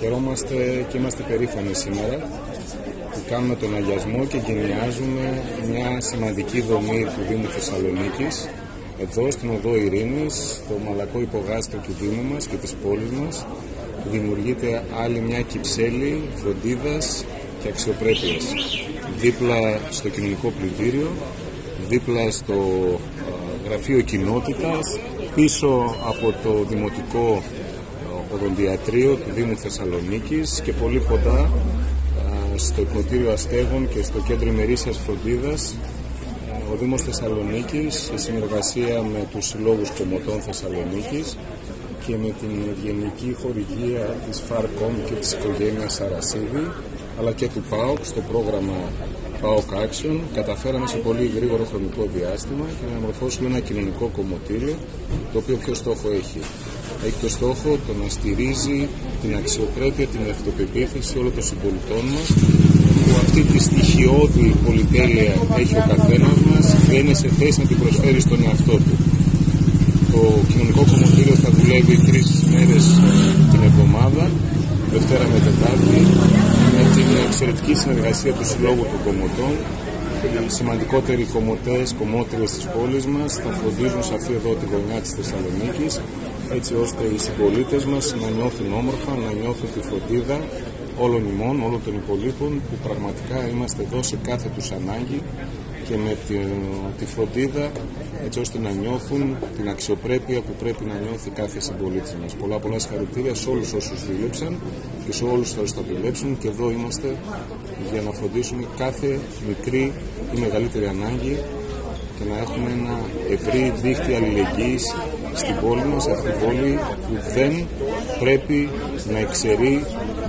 Χαιρόμαστε και είμαστε περήφανοι σήμερα που κάνουμε τον αγιασμό και γενιάζουμε μια σημαντική δομή του Δήμου Θεσσαλονίκης εδώ στην Οδό Ειρήνης, το μαλακό υπογάστρο του Δήμου μας και της πόλης μας, που δημιουργείται άλλη μια κυψέλη φροντίδας και αξιοπρέπειας δίπλα στο κοινωνικό πλυντήριο, δίπλα στο γραφείο κοινότητας, πίσω από το δημοτικό οδοντιατρίο του Δήμου Θεσσαλονίκης και πολύ κοντά στο Εκνοτήριο Αστέγων και στο Κέντρο Ημερήσιας Φροντίδας. Ο Δήμος Θεσσαλονίκης, σε συνεργασία με τους Συλλόγους Κομωτών Θεσσαλονίκης και με την ευγενική χορηγία της FARCOM και της οικογένειας Σαρασίδη, αλλά και του ΠΑΟΚ στο πρόγραμμα ΠΑΟΚ Action, καταφέραμε σε πολύ γρήγορο χρονικό διάστημα να μορφώσουμε ένα κοινωνικό κομμωτήριο, το οποίο ποιο στόχο έχει. Έχει το στόχο το να στηρίζει την αξιοπρέπεια, την αυτοπεποίθηση όλων των συμπολιτών μας, που αυτή τη στοιχειώδη πολυτέλεια έχει ο καθένας μας και είναι σε θέση να την προσφέρει στον εαυτό του. Το κοινωνικό κομμωτήριο θα δουλεύει 3 μέρες την εβδομάδα, Δευτέρα με Τετάρτη, με την εξαιρετική συνεργασία του Συλλόγου των Κομωτών. Οι σημαντικότεροι κομωτές, κομμότριες της πόλης μας θα φροντίζουν σε αυτή εδώ τη γωνιά της Θεσσαλονίκης, έτσι ώστε οι συμπολίτες μας να νιώθουν όμορφα, να νιώθουν τη φροντίδα όλων ημών, όλων των υπολείπων, που πραγματικά είμαστε εδώ σε κάθε τους ανάγκη και με τη φροντίδα, έτσι ώστε να νιώθουν την αξιοπρέπεια που πρέπει να νιώθει κάθε συμπολίτης μας. Πολλά συγχαρητήρια σε όλους όσους δουλέψαν και σε όλους όσους θα δουλέψουν, και εδώ είμαστε για να φροντίσουμε κάθε μικρή ή μεγαλύτερη ανάγκη και να έχουμε ένα ευρύ δίχτυ αλληλεγγύης στην πόλη μας, αυτή την πόλη που δεν πρέπει να εξαιρεί,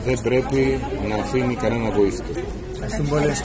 δεν πρέπει να αφήνει κανένα βοήθητο.